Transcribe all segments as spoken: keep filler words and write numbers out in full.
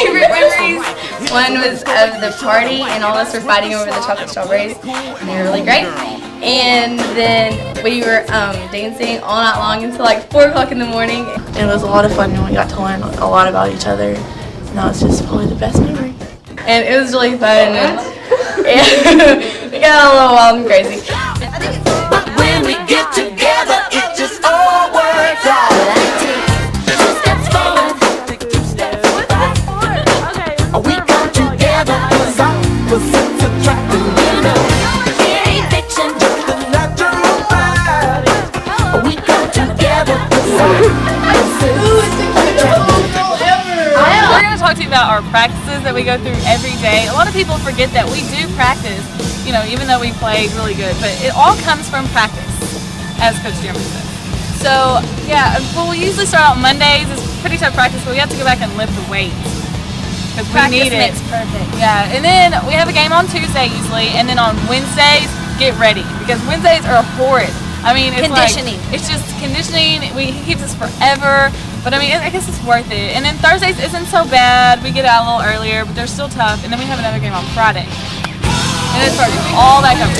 favorite memories. One was of the party, and all of us were fighting over the chocolate strawberries, and they were really great. And then we were um, dancing all night long until like four o'clock in the morning. It was a lot of fun, and we got to learn a lot about each other, and that was just probably the best memory. And it was really fun, and, and we got a little wild and crazy. But when we get together, it just all works out. About our practices that we go through every day. A lot of people forget that we do practice, you know, even though we play really good, but it all comes from practice, as Coach Jeremy said. So, yeah, well, we usually start out Mondays. It's pretty tough practice, but we have to go back and lift the weight. Because we need it. Practice makes perfect. Yeah, and then we have a game on Tuesday usually, and then on Wednesdays, get ready, because Wednesdays are horrid. I mean, it's conditioning. Like, it's just conditioning. We, he keeps us forever. But I mean, I guess it's worth it. And then Thursdays isn't so bad. We get out a little earlier, but they're still tough. And then we have another game on Friday. And it's all that covered.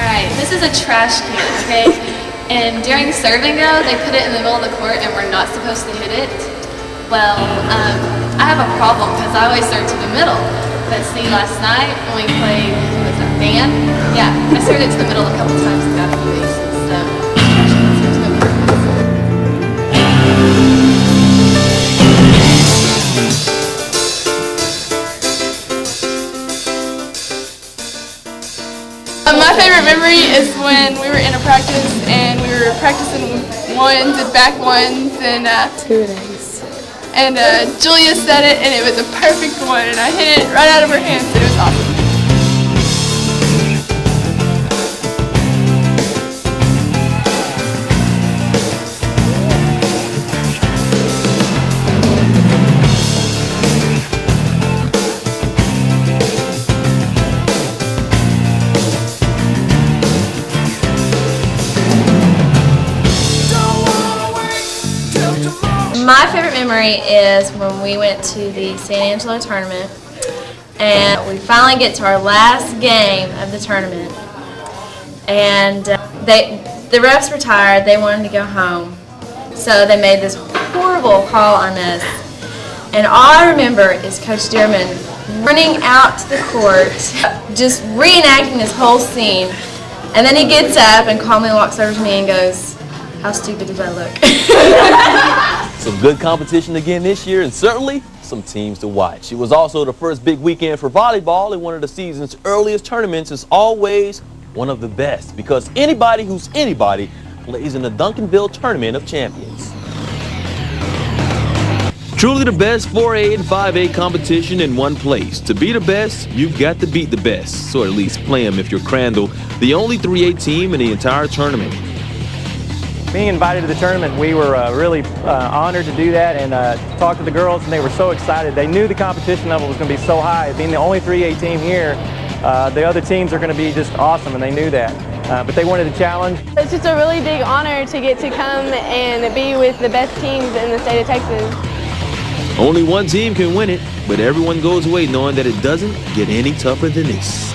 All right, this is a trash can, okay? And during serving, though, they put it in the middle of the court, and we're not supposed to hit it. Well, um, I have a problem because I always serve to the middle. But see, last night when we played, was that band? Yeah, I served it to the middle a couple times and got a few aces. So, I um, my favorite memory is when we were in a practice and we were practicing ones and back ones and uh, two days. And uh, Julia said it, and it was a perfect one, and I hit it right out of her hands, and it was awesome. My favorite memory is when we went to the San Angelo tournament and we finally get to our last game of the tournament, and uh, they, the refs were tired, they wanted to go home, so they made this horrible call on us, and all I remember is Coach Dearman running out to the court, just reenacting this whole scene, and then he gets up and calmly walks over to me and goes, "How stupid did I look?" Some good competition again this year, and certainly some teams to watch. It was also the first big weekend for volleyball, and one of the season's earliest tournaments is always one of the best, because anybody who's anybody plays in the Duncanville Tournament of Champions. Truly the best four A and five A competition in one place. To be the best, you've got to beat the best, or at least play them if you're Crandall, the only three A team in the entire tournament. Being invited to the tournament, we were uh, really uh, honored to do that, and uh, talked to the girls, and they were so excited. They knew the competition level was going to be so high. Being the only three A team here, uh, the other teams are going to be just awesome, and they knew that. Uh, but they wanted a challenge. It's just a really big honor to get to come and be with the best teams in the state of Texas. Only one team can win it, but everyone goes away knowing that it doesn't get any tougher than this.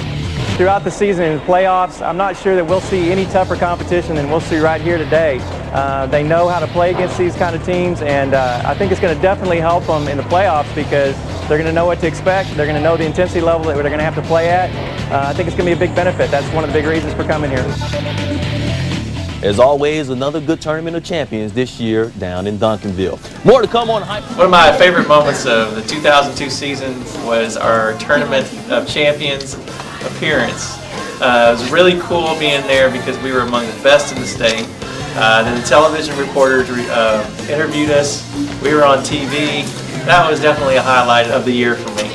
Throughout the season and playoffs, I'm not sure that we'll see any tougher competition than we'll see right here today. Uh, they know how to play against these kind of teams, and uh, I think it's going to definitely help them in the playoffs, because they're going to know what to expect. They're going to know the intensity level that they're going to have to play at. Uh, I think it's going to be a big benefit. That's one of the big reasons for coming here. As always, another good tournament of champions this year down in Duncanville. More to come on Hype. One of my favorite moments of the two thousand two season was our Tournament of Champions appearance. Uh, it was really cool being there, because we were among the best in the state. Uh, then the television reporters re uh, interviewed us. We were on T V. That was definitely a highlight of the year for me.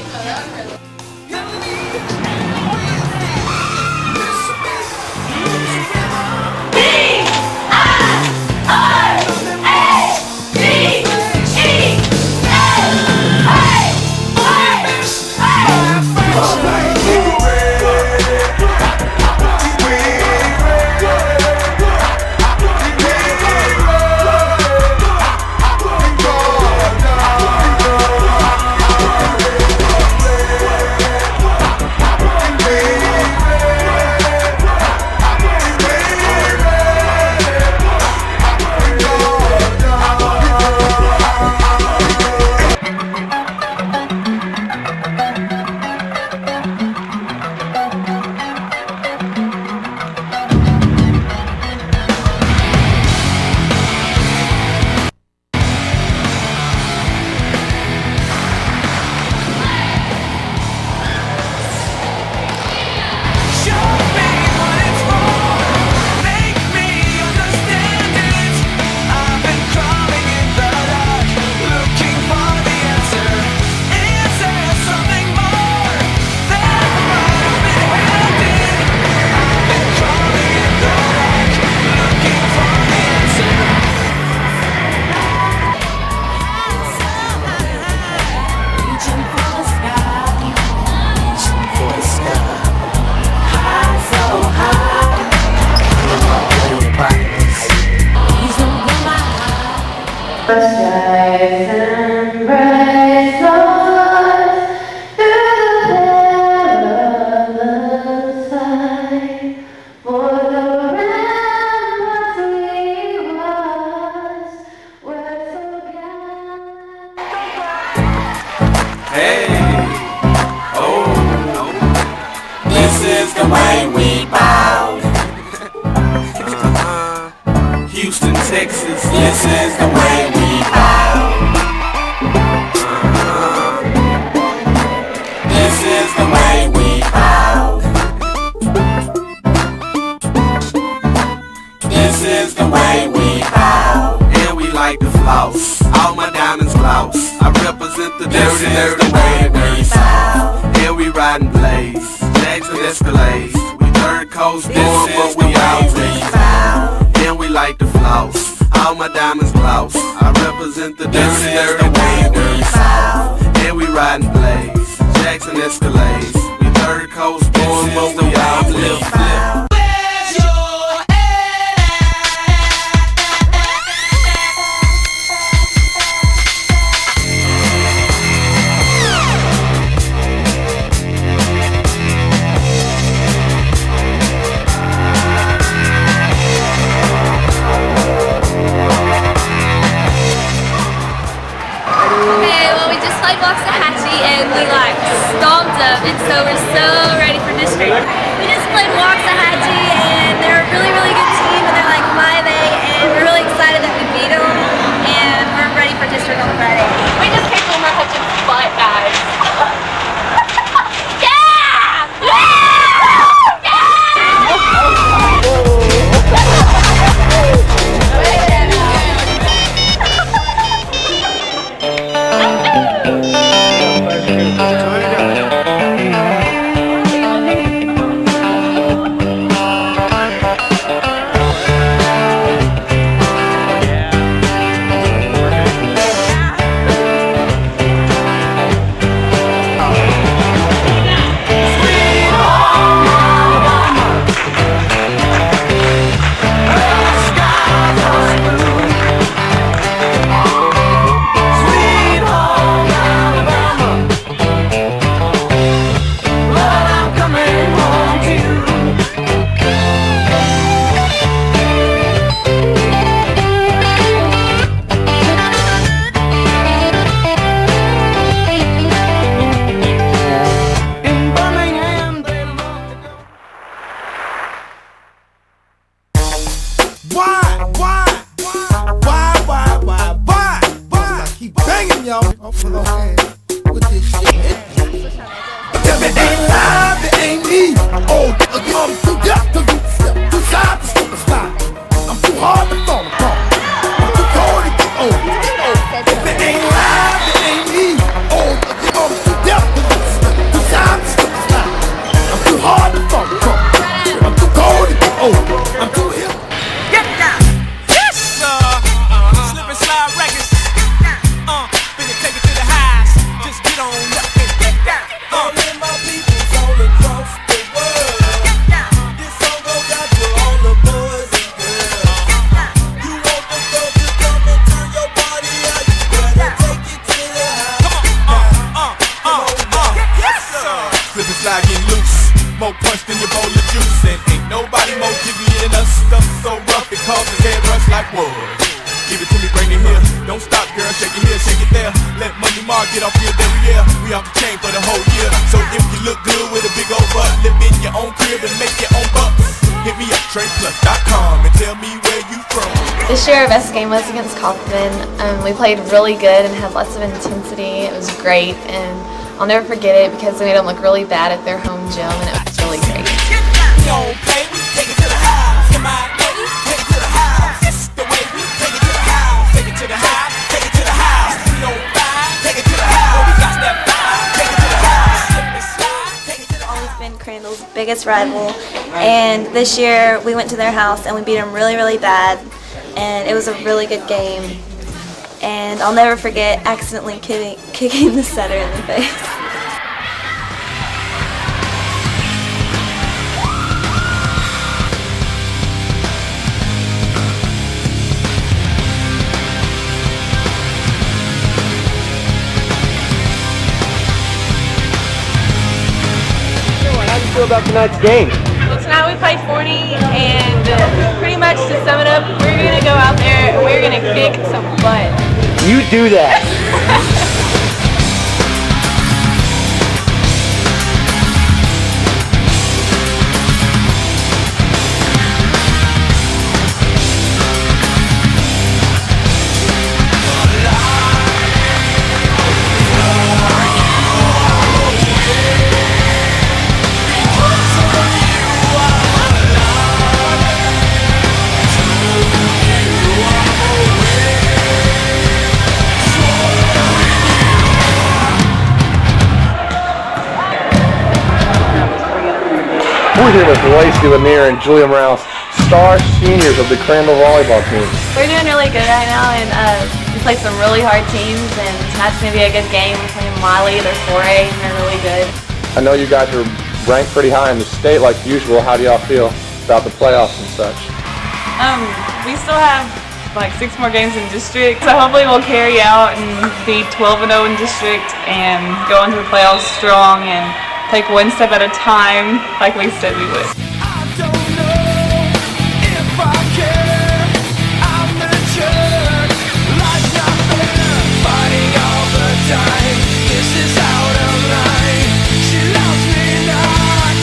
B I R A B E A A the this is the way we sound. Here we riding blades, Jackson Escalades. We third coast born, but we out we and we like the floss. All my diamonds gloss. I represent the this is the way we sound. Here we riding blades, Jackson Escalades. We third coast born, but we out flip. And we like stomped up, and so we're so ready for district. We just played Waxahachie, and they're a really, really good team, and they're like five A, and we're really excited that we beat them, and we're ready for district on Friday. We just came from our Hutchins butt, guys. Yeah! Yeah! Yeah! Kaufman. Um, we played really good and had lots of intensity. It was great, and I'll never forget it because they made them look really bad at their home gym, and it was really great. I've always been Crandall's biggest rival, and this year we went to their house and we beat them really, really bad. And it was a really good game, and I'll never forget accidentally kicking, kicking the setter in the face. How do you feel about tonight's game? Well, tonight we played forty, and pretty much to sum it up, we're going to go out there and we're going to kick some butt. You do that. here with Lacey Lanier and Julia Morales, star seniors of the Crandall volleyball team. We're doing really good right now, and uh, we play some really hard teams, and tonight's going to be a good game. We're playing Wiley, they're four A, and they're really good. I know you guys are ranked pretty high in the state like usual. How do y'all feel about the playoffs and such? Um, we still have like six more games in district, so hopefully we'll carry out and be twelve and oh in district and go into the playoffs strong and take one step at a time like we said we would. I don't know if I care. I'm the jerk. Life's not fair. Fighting all the time. This is out of line. She loves me not.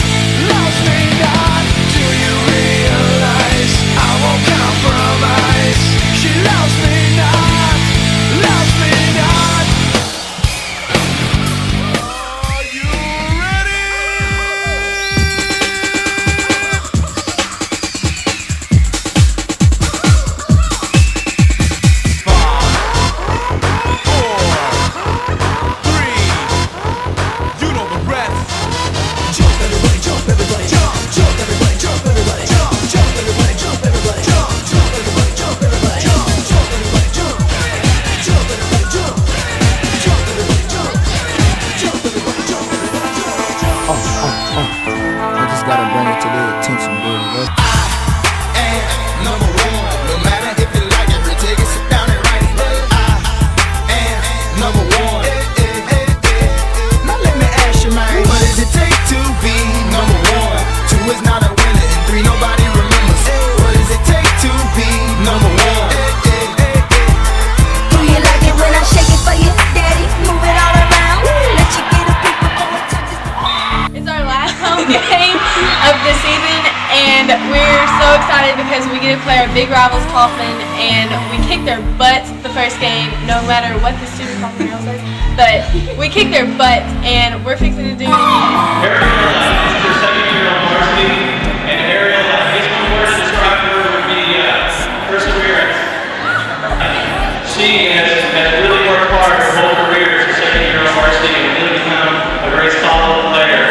Loves me not. Do you realize I won't compromise? She loves me not. Loves me not. Because we get to play our big rivals Kaufman, and we kicked their butts the first game, no matter what the student Kaufman girl says, but we kicked their butts, and we're fixing to do it again. Ariel uh, is her second-year-old varsity, and Ariel, I guess one word to describe her would be uh, perseverance. She has, has really worked hard her whole career as her second-year-old varsity and really become a very solid player.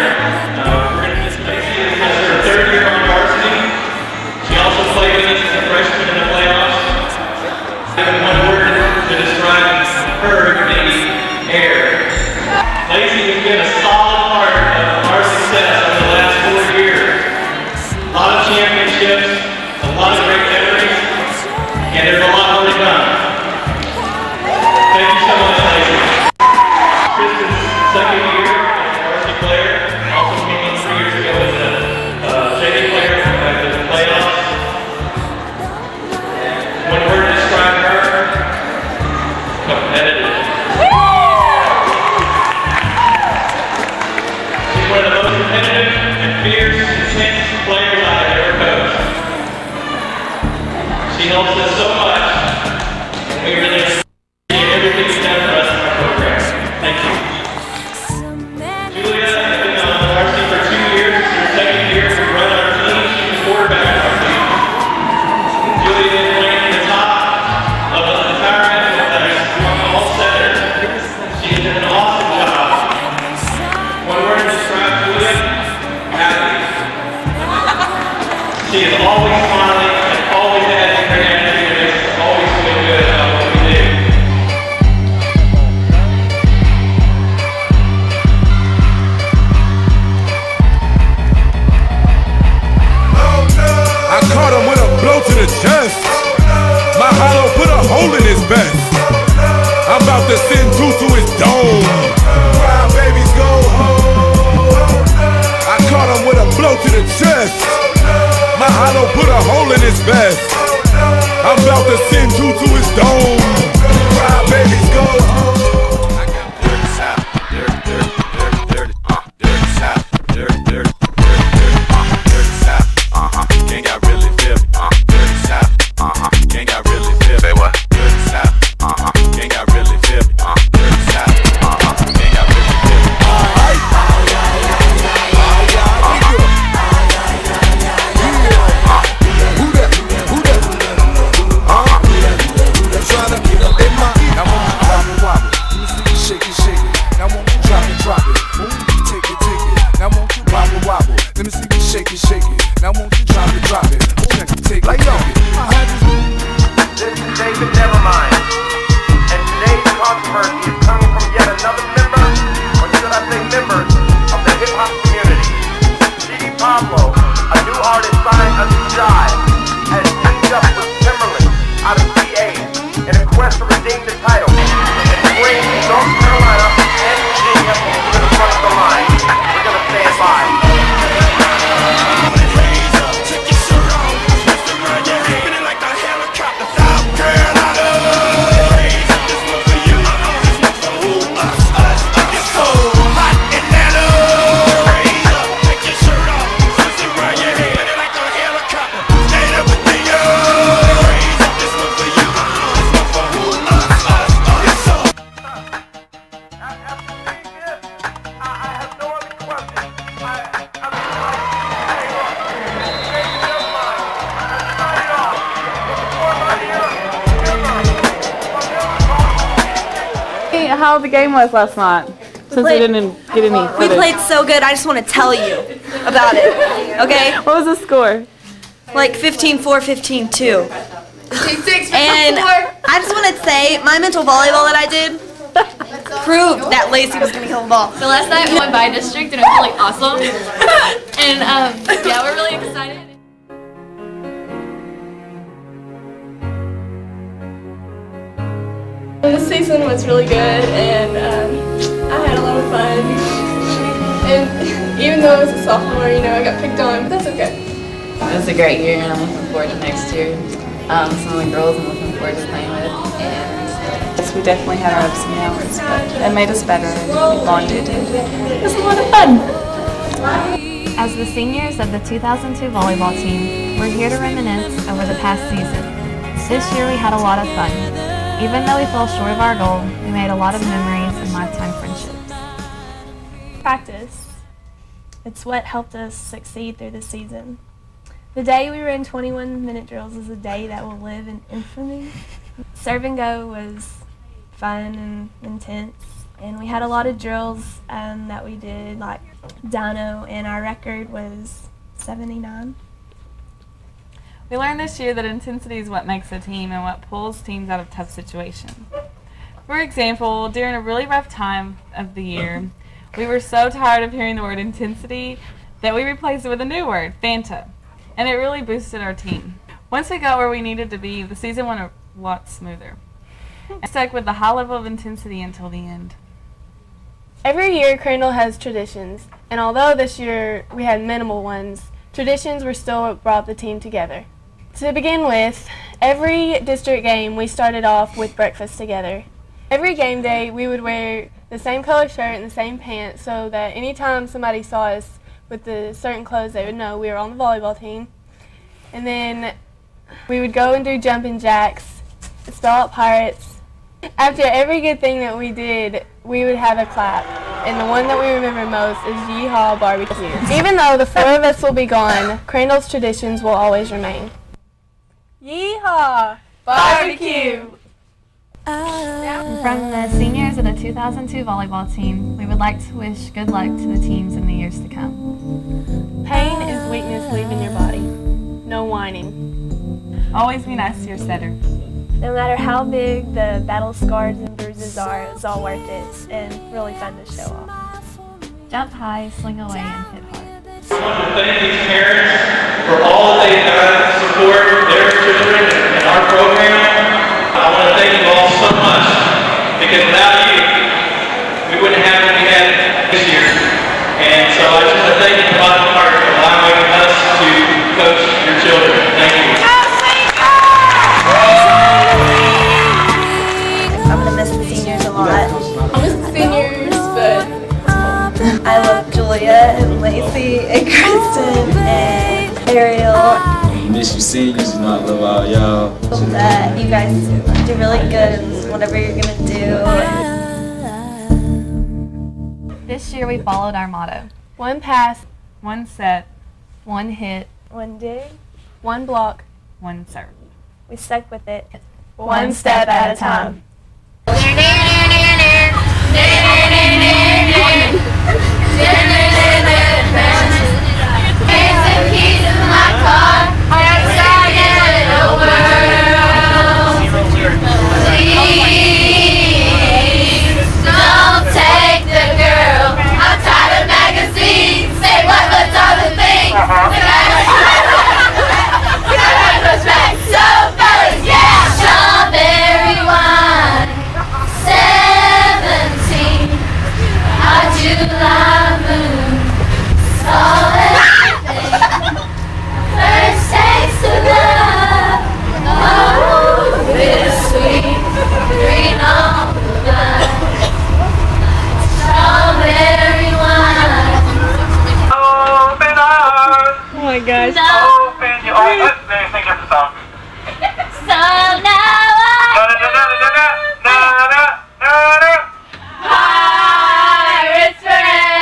She is always smiling and always having her attitude. how the game was last night, we since played, we didn't get any footage. We played so good, I just want to tell you about it, okay? What was the score? Like fifteen four, fifteen two. And I just want to say, my mental volleyball that I did proved that Lacey was going to kill the ball. So last night we went by district, and it was like awesome. And um, yeah, we're really excited. This season was really good, and um, I had a lot of fun. And even though I was a sophomore, you know, I got picked on, but that's okay. It was a great year, and I'm looking forward to next year. Um, some of the girls I'm looking forward to playing with. And yes, we definitely had our ups and downs, but that made us better, and we bonded, and it was a lot of fun. As the seniors of the two thousand two volleyball team, we're here to reminisce over the past season. This year we had a lot of fun. Even though we fell short of our goal, we made a lot of memories and lifetime friendships. Practice. It's what helped us succeed through the season. The day we ran twenty-one minute drills is a day that will live in infamy. Serve and go was fun and intense, and we had a lot of drills um, that we did, like dyno, and our record was seventy-nine. We learned this year that intensity is what makes a team and what pulls teams out of tough situations. For example, during a really rough time of the year, we were so tired of hearing the word intensity that we replaced it with a new word, Fanta, and it really boosted our team. Once we got where we needed to be, the season went a lot smoother. And stuck with the high level of intensity until the end. Every year, Crandall has traditions, and although this year we had minimal ones, traditions were still what brought the team together. To begin with, every district game we started off with breakfast together. Every game day we would wear the same color shirt and the same pants so that anytime somebody saw us with the certain clothes they would know we were on the volleyball team. And then we would go and do jumping jacks, spell out pirates. After every good thing that we did, we would have a clap. And the one that we remember most is Yeehaw Barbecue. Even though the four of us will be gone, Crandall's traditions will always remain. Yeehaw! Barbecue! From the seniors of the two thousand two volleyball team, we would like to wish good luck to the teams in the years to come. Pain is weakness leaving your body. No whining. Always be nice to your setter. No matter how big the battle scars and bruises are, it's all worth it and really fun to show off. Jump high, sling away, and hit hard. I want to thank these parents for all they've done to support their children and our program. I want to thank you all so much, because without you, we wouldn't have what we had this year. And so I just want to thank you from the bottom of my heart for allowing us to coach your children. Thank you. I miss the seniors, but I love Julia and Lacey and Kristen and Ariel. I miss you seniors, and I love all y'all. That you guys do really good in whatever you're gonna do. This year we followed our motto: one pass, one set, one hit, one dig, one block, one serve. We stuck with it, one, one step, step at a time. time. Pirates forever!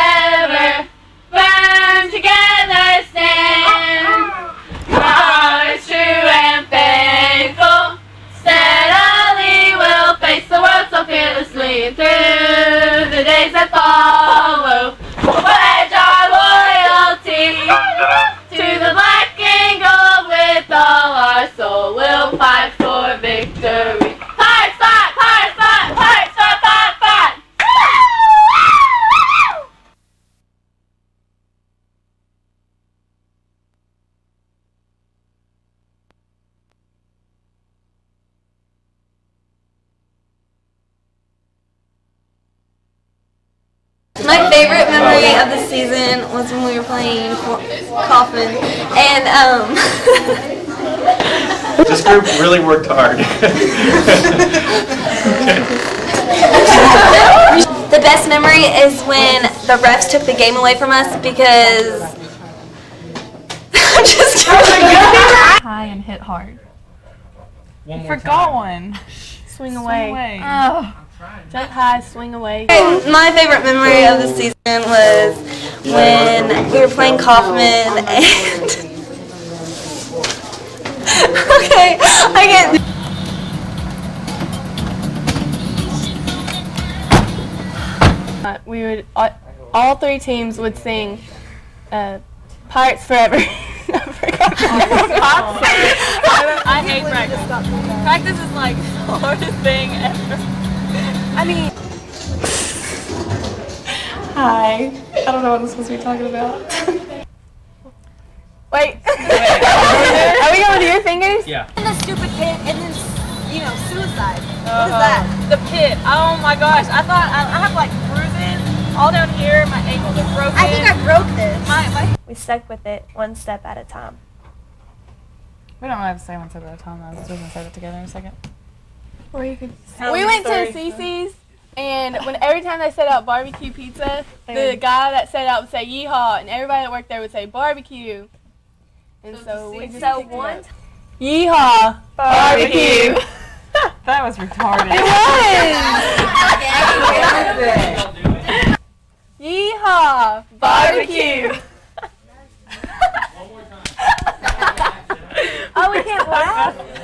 My favorite memory of the season was when we were playing Kaufman, and um, this group really worked hard. The best memory is when the refs took the game away from us because I'm just kidding. High and hit hard. One more Forgot time. one. Swing away. Swing away. Oh. Jump high, swing away. My favorite memory of the season was when we were playing Kaufman and... okay, I can't... Uh, we would, all, all three teams would sing uh, Pirates Forever. I forgot. I hate practice. Practice is like the hardest thing ever. I mean... Hi. I don't know what I'm supposed to be talking about. Wait. Are we going to your fingers? Yeah. In the stupid pit and then, you know, suicide. Uh, what is that? The pit. Oh my gosh. I thought I, I have like bruises all down here. My ankles are broken. I think I broke this. My, my we stuck with it one step at a time. We don't have to say one step at a time. I was just going to say that together in a second. Or you could we went story. to Cece's, and when every time they set out barbecue pizza, the guy that set out would say yeehaw, and everybody that worked there would say barbecue. And so, so we just so one yeehaw barbecue. barbecue. That was retarded. It was. Yeehaw barbecue. One more time. Oh, we can't laugh.